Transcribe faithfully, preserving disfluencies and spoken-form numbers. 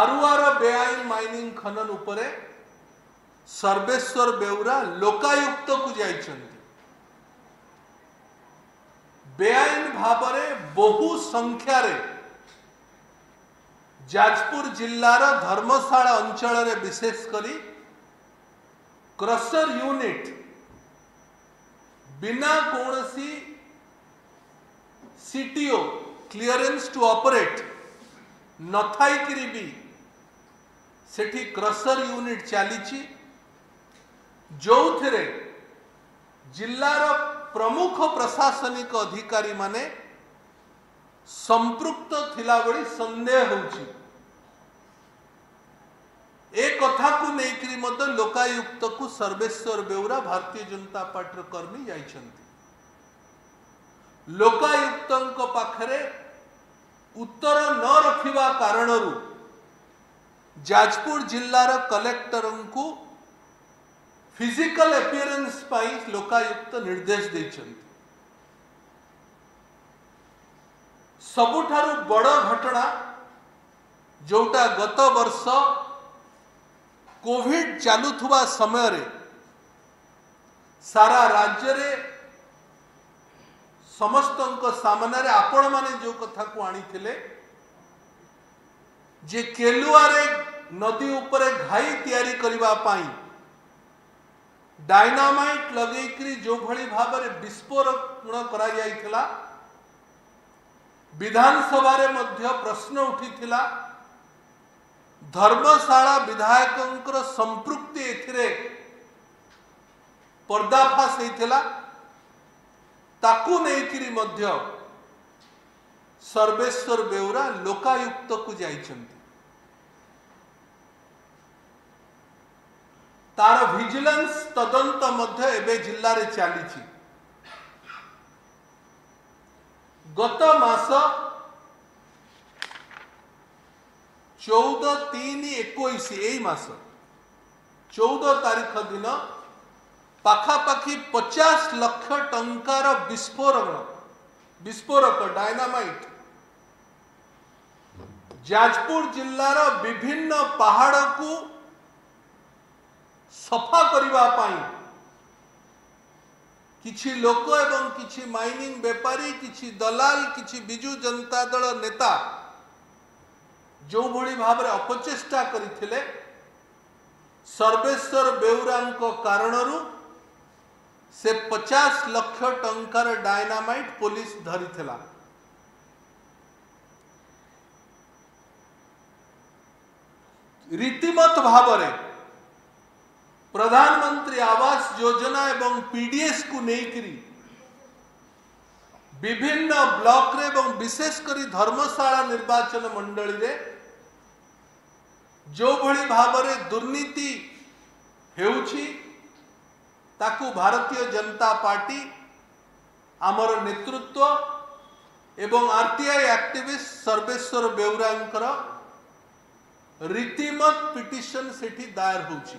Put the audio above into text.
आरुआरा बेआईन mining खनन उपरे सर्वेश्वर बेहुरा लोकायुक्त को जाइछन्ति। बेआईन भावरे बहु संख्या रे जाजपुर जिल्लार धर्मशाला अंचल रे विशेष करी क्रशर यूनिट बिना कोणसी सीटीओ क्लीयरेंस टू ऑपरेट नथाइकरी भी सेठी क्रशर यूनिट चली जो थे जिल्लार प्रमुख प्रशासनिक अधिकारी माने संपृक्त थिला बड़ी संदेह होची। एक कथा को लेकर मत लोकायुक्त को सर्वेश्वर बेहुरा भारतीय जनता पार्टी कर्मी जाइछन्ति। लोकायुक्त पाखरे उत्तर न रखिबा कारण जाजपुर जिल्लार कलेक्टर को फिजिकल अपीयरेंस पाई लोकायुक्त निर्देश देछन्ति। सबुठारु बड़ घटना जोटा गत वर्ष कोविड चालुवा समय रे सारा राज्य रे समस्तंक सामने आपण माने जो कथा को आनी थिले जे केलुआरे नदी उपरे घाई तैयारी करिबा पाई डायनामाइट लगेकरी जो भली भाबरे विस्फोरण करा जायथिला विधानसभा रे मध्य प्रश्न उठीथिला धर्मशाला विधायकंकर संपृक्ति एथिरे पर्दाफाश होइथिला। ताकू नेकिरी मध्य सर्वेश्वर बेहुरा लोकायुक्त को जाइछन्ति। तार विजिलेंस तदंत मध्य एबे जिल्ला रे चलीछि। गत मास चौदह तीन इक्कीस एई मास चौदह तारीख दिन पाखापाखी पचास लक्ष टंकार विस्फोरक विस्फोरक डायनामाइट जाजपुर जिल्लार विभिन्न पहाड़ को सफा करने किछि लोक एवं किछि माइनिंग व्यापारी किछि दलाल किछि बिजू जनता दल नेता जो भली भाव अपचेष्टा करथिले सर्वेश्वर बेहुरा कारण से पचास लक्ष टंकार डायनामाइट पुलिस धरी थला। रीतिमत भावरे प्रधानमंत्री आवास योजना एवं पीडीएस को लेकर विभिन्न ब्लॉक रे एवं विशेषकर धर्मशाला निर्वाचन मंडली रे जो भली भावरे दुर्नीति हेउछि ताकू भारतीय जनता पार्टी आमर नेतृत्व एवं आरटीआई एक्टिविस्ट सर्वेश्वर बेहुरा रीतिमत पिटिशन सेठी दायर होछि।